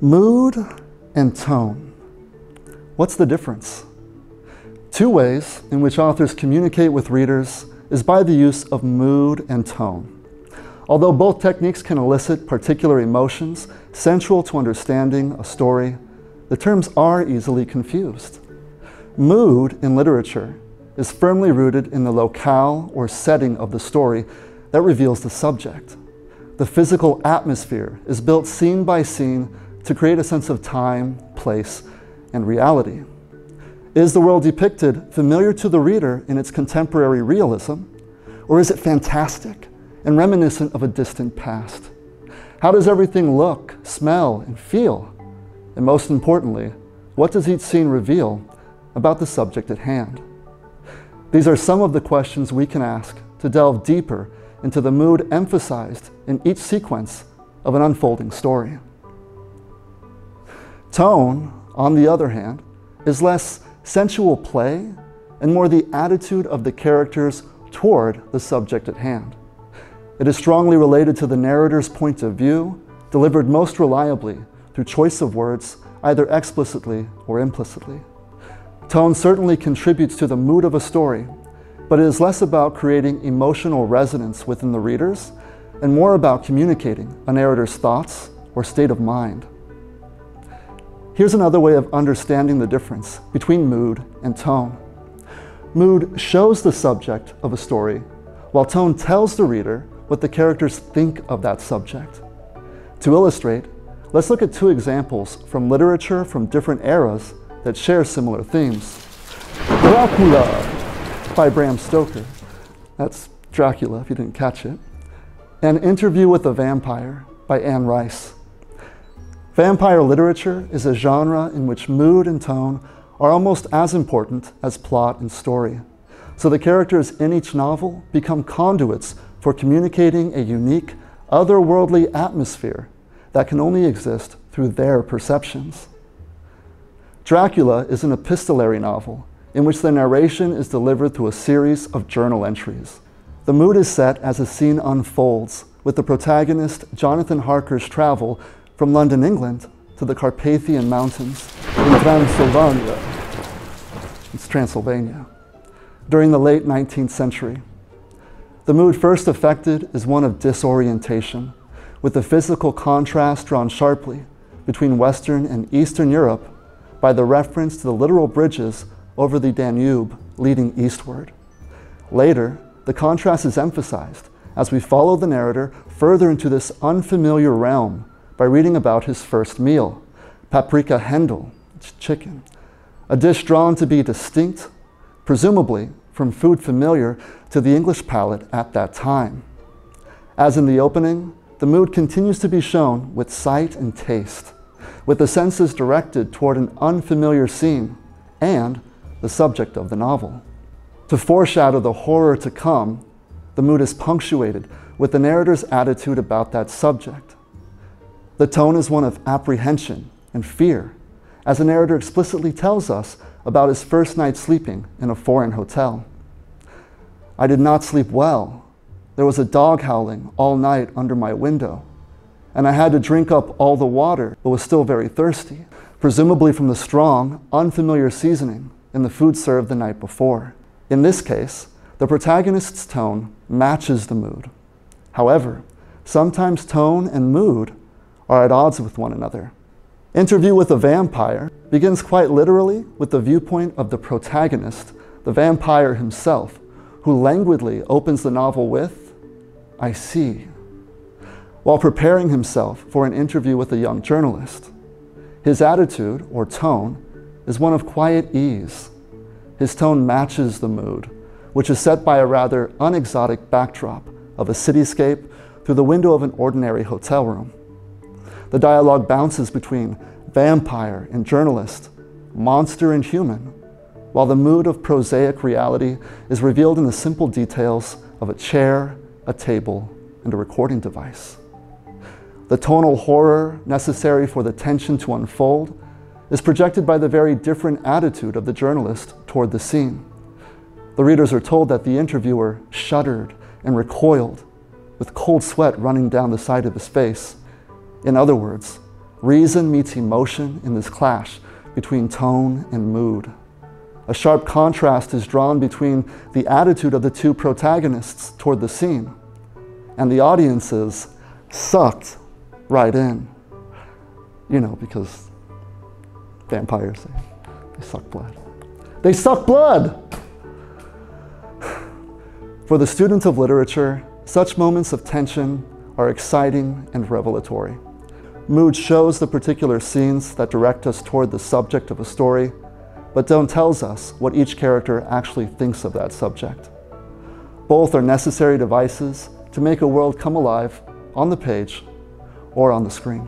Mood and tone. What's the difference? Two ways in which authors communicate with readers is by the use of mood and tone. Although both techniques can elicit particular emotions central to understanding a story, the terms are easily confused. Mood in literature is firmly rooted in the locale or setting of the story that reveals the subject. The physical atmosphere is built scene by scene to create a sense of time, place, and reality. Is the world depicted familiar to the reader in its contemporary realism, or is it fantastic and reminiscent of a distant past? How does everything look, smell, and feel? And most importantly, what does each scene reveal about the subject at hand? These are some of the questions we can ask to delve deeper into the mood emphasized in each sequence of an unfolding story. Tone, on the other hand, is less sensual play and more the attitude of the characters toward the subject at hand. It is strongly related to the narrator's point of view, delivered most reliably through choice of words, either explicitly or implicitly. Tone certainly contributes to the mood of a story, but it is less about creating emotional resonance within the readers and more about communicating a narrator's thoughts or state of mind. Here's another way of understanding the difference between mood and tone. Mood shows the subject of a story, while tone tells the reader what the characters think of that subject. To illustrate, let's look at two examples from literature from different eras that share similar themes. Dracula by Bram Stoker. That's Dracula, if you didn't catch it. And Interview with a Vampire by Anne Rice. Vampire literature is a genre in which mood and tone are almost as important as plot and story. So the characters in each novel become conduits for communicating a unique, otherworldly atmosphere that can only exist through their perceptions. Dracula is an epistolary novel in which the narration is delivered through a series of journal entries. The mood is set as a scene unfolds with the protagonist Jonathan Harker's travel from London, England, to the Carpathian Mountains in Transylvania. It's Transylvania, during the late 19th century. The mood first affected is one of disorientation, with the physical contrast drawn sharply between Western and Eastern Europe by the reference to the literal bridges over the Danube leading eastward. Later, the contrast is emphasized as we follow the narrator further into this unfamiliar realm by reading about his first meal, paprika hendl, it's chicken, a dish drawn to be distinct, presumably from food familiar to the English palate at that time. As in the opening, the mood continues to be shown with sight and taste, with the senses directed toward an unfamiliar scene and the subject of the novel. To foreshadow the horror to come, the mood is punctuated with the narrator's attitude about that subject. The tone is one of apprehension and fear, as the narrator explicitly tells us about his first night sleeping in a foreign hotel. I did not sleep well. There was a dog howling all night under my window, and I had to drink up all the water, but was still very thirsty, presumably from the strong, unfamiliar seasoning in the food served the night before. In this case, the protagonist's tone matches the mood. However, sometimes tone and mood are at odds with one another. Interview with a Vampire begins quite literally with the viewpoint of the protagonist, the vampire himself, who languidly opens the novel with, "I see," while preparing himself for an interview with a young journalist. His attitude, or tone, is one of quiet ease. His tone matches the mood, which is set by a rather unexotic backdrop of a cityscape through the window of an ordinary hotel room. The dialogue bounces between vampire and journalist, monster and human, while the mood of prosaic reality is revealed in the simple details of a chair, a table, and a recording device. The tonal horror necessary for the tension to unfold is projected by the very different attitude of the journalist toward the scene. The readers are told that the interviewer shuddered and recoiled, with cold sweat running down the side of his face. In other words, Reason meets emotion in this clash between tone and mood. A sharp contrast is drawn between the attitude of the two protagonists toward the scene, and the audience is sucked right in. You know, because vampires, they suck blood. They suck blood! For the students of literature, such moments of tension are exciting and revelatory. Mood shows the particular scenes that direct us toward the subject of a story, but don't tell us what each character actually thinks of that subject. Both are necessary devices to make a world come alive on the page or on the screen.